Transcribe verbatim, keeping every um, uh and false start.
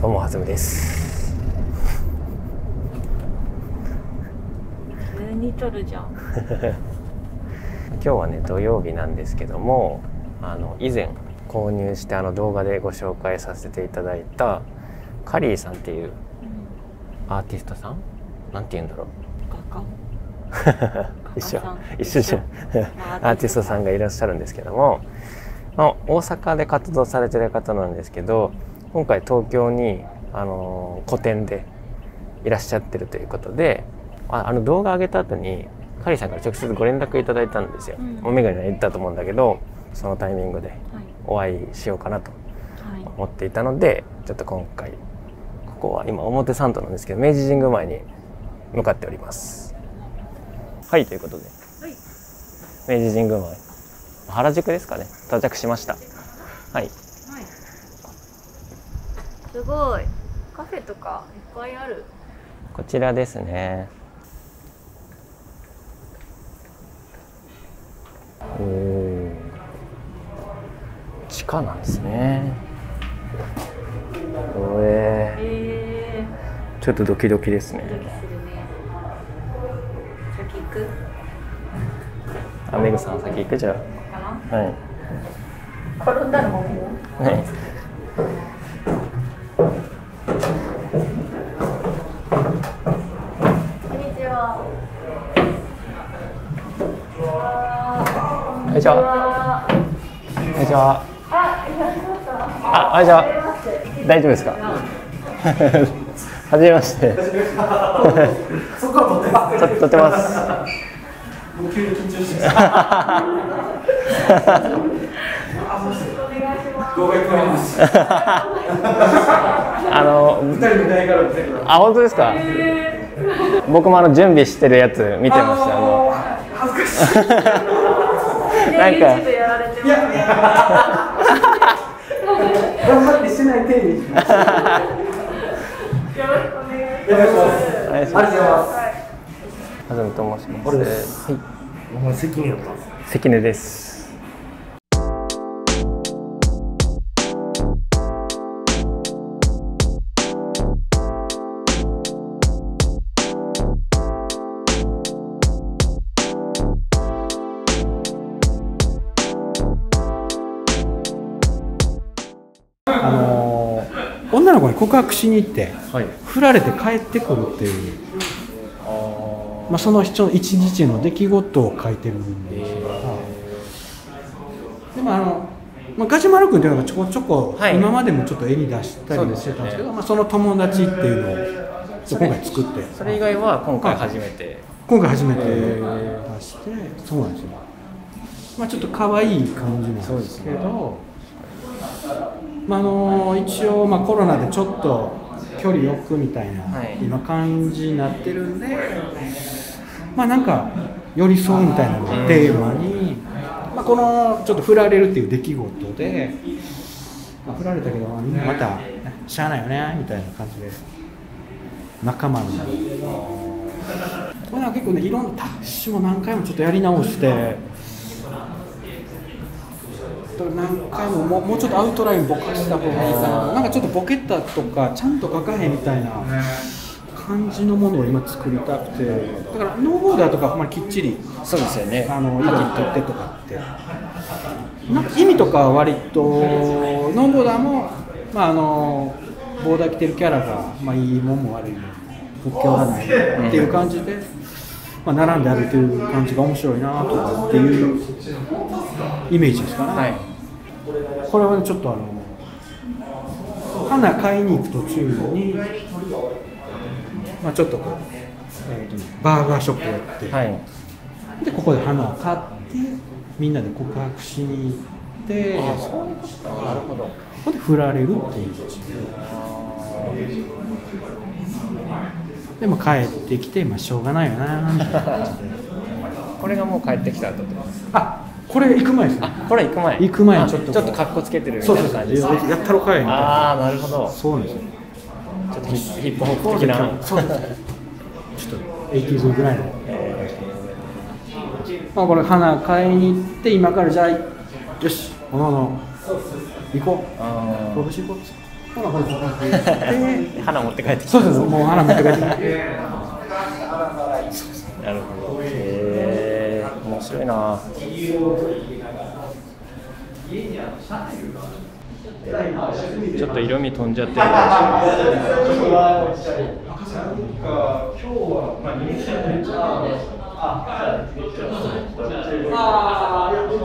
どうもはつむです。急に撮るじゃん。今日はね土曜日なんですけども、あの以前購入してあの動画でご紹介させていただいたカリーさんっていうアーティストさん、うん、なんて言うんだろう。画家。一緒一緒じゃん。アーティストさんがいらっしゃるんですけども、まあ、大阪で活動されてる方なんですけど。今回東京にあの個展でいらっしゃってるということで、ああの動画上げた後にカリーさんから直接ご連絡いただいたんですよ、うん、お眼鏡言ったと思うんだけど、そのタイミングでお会いしようかなと思っていたので、はい、ちょっと今回ここは今表参道なんですけど明治神宮前に向かっております。はい、ということで、はい、明治神宮前原宿ですかね到着しました。はいすごい。カフェとかいっぱいある。こちらですね。おお。地下なんですね。おえー。えー、ちょっとドキドキですね。ドキするね。先行く。あ、めぐさん先行くじゃあ。はい。転んだらもう。はい。こんにちは。こんにちは。あ、あ、じゃあ、大丈夫ですか。初めまして。とってます。あの、あ、本当ですか。僕もあの準備してるやつ見てました。あの恥ずかしい。なんか関根です。女の子に告白しに行って、はい、振られて帰ってくるっていう、あまあ、その人の一日の出来事を書いてるんですが、でもあの、まあ、ガジュマル君というのがちょこちょこ、はい、今までもちょっと絵に出したりもしてたんですけど、そ, す、ねまあ、その友達っていうのを今回作って、それ以外は今回初めて、はい、今回初めて出して、そうなんですよ、まあ、ちょっと可愛い感じなんですけど。まああの一応、まあ、コロナでちょっと距離を置くみたいな、はい、今感じになってるんで、まあ、なんか寄り添うみたいなのをテーマに、まあ、このちょっと振られるっていう出来事で、まあ、振られたけどまたしゃあないよねみたいな感じで仲間になる。これは結構ねいろんなタッチも何回もちょっとやり直して。何回ももうちょっとアウトラインぼかした方がいいかな、なんかちょっとボケたとかちゃんと書かへんみたいな感じのものを今作りたくて、だからノーボーダーとかほんまにきっちりそうですよね、あの色にとってとかってなんか意味とかは割とノーボーダーも、まあ、あのボーダー着てるキャラが、まあ、いいもんも悪いもん仏教はないっていう感じで、まあ、並んであるという感じが面白いなとかっていうイメージですかね、はいこれは、ね、ちょっとあの花買いに行く途中に、まあ、ちょっとこう、えー、バーガーショップやって、はい、でここで花を買ってみんなで告白しに行ってなるほどここで振られるっていうでも帰ってきて、まあ、しょうがないよなみたいな感じでこれがもう帰ってきた後ってことですか。これ行く前ですね。あ、これ行く前。行く前にちょっとちょっと格好つけてるみたいな感じです。やったろかいみたいな。ああ、なるほど。そうですね。ちょっとヒップホップ的な。そうですね。ちょっとエイティーズぐらいの。まあこれ花買いに行って今からじゃあよしおのおの行こう。ああ。どうしよう。花持って帰ってきて。そうそうそう、もう花持って帰ってきて。なるほど。へえ、面白いな。ちょっと色味飛んじゃってるかもしれない。今日はまあ